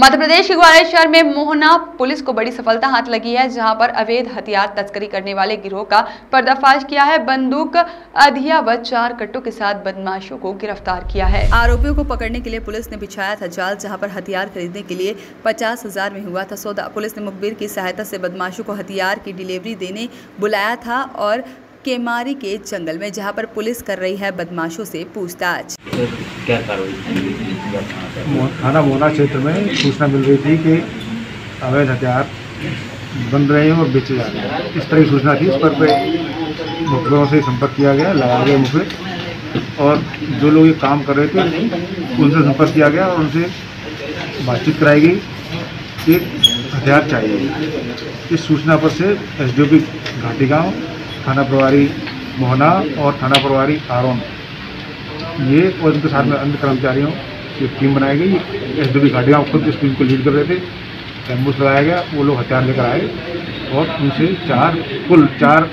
मध्य प्रदेश के ग्वालियर शहर में मोहना पुलिस को बड़ी सफलता हाथ लगी है, जहां पर अवैध हथियार तस्करी करने वाले गिरोह का पर्दाफाश किया है। बंदूक, अधिया व 4 कट्टों के साथ बदमाशों को गिरफ्तार किया है। आरोपियों को पकड़ने के लिए पुलिस ने बिछाया था जाल, जहाँ पर हथियार खरीदने के लिए 50,000 में हुआ था सौदा। पुलिस ने मुखबिर की सहायता से बदमाशों को हथियार की डिलीवरी देने बुलाया था और केमारी के जंगल में, जहां पर पुलिस कर रही है बदमाशों से पूछताछ। थाना मोहना क्षेत्र में सूचना मिल रही थी कि अवैध हथियार बन रहे हैं और बेचे जा रहे हैं, इस तरह की सूचना थी। इस पर मुखबिरों से संपर्क किया गया, लगाया गया मुखबिर, और जो लोग ये काम कर रहे थे उनसे संपर्क किया गया और उनसे बातचीत कराई गई कि हथियार चाहिए। इस सूचना पर से SDOP घाटी गाँव, थाना प्रभारी मोहना और थाना प्रभारी आरोन, ये और उनके साथ में अन्य कर्मचारियों की टीम बनाई गई। SDOP घाटियाँ खुद इस टीम को लीड कर रहे थे। एम्बुश लगाया गया, वो लोग हथियार लेकर आए और उनसे कुल चार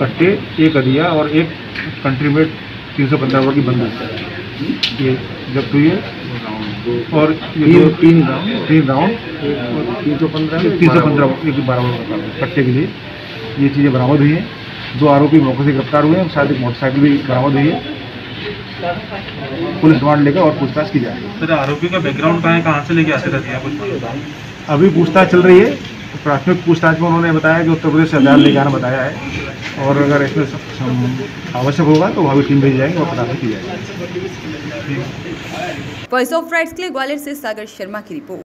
कट्टे, एक अधिया और एक कंट्रीमेट 315 की बंदूक ये जब्त हुई है। और ये 3 राउंड 315 एक 12 कट्टे के लिए ये चीज़ें बरामद हुई हैं। 2 आरोपी मौके से गिरफ्तार हुए हैं, साथ ही मोटरसाइकिल भी बरामद हुई है। पुलिस रिमांड लेकर और पूछताछ की जा रही है। सर, आरोपी का बैकग्राउंड कहाँ से लेके आते रहते हैं, कुछ अभी पूछताछ चल रही है। प्राथमिक पूछताछ में उन्होंने बताया कि उत्तर प्रदेश से हथियार लेके आना बताया है, और अगर इसमें आवश्यक होगा तो वहाँ भी टीम भेजी जाएगी और पता की जाएगी। वॉइस ऑफ राइट्स के लिए ग्वालियर से सागर शर्मा की रिपोर्ट।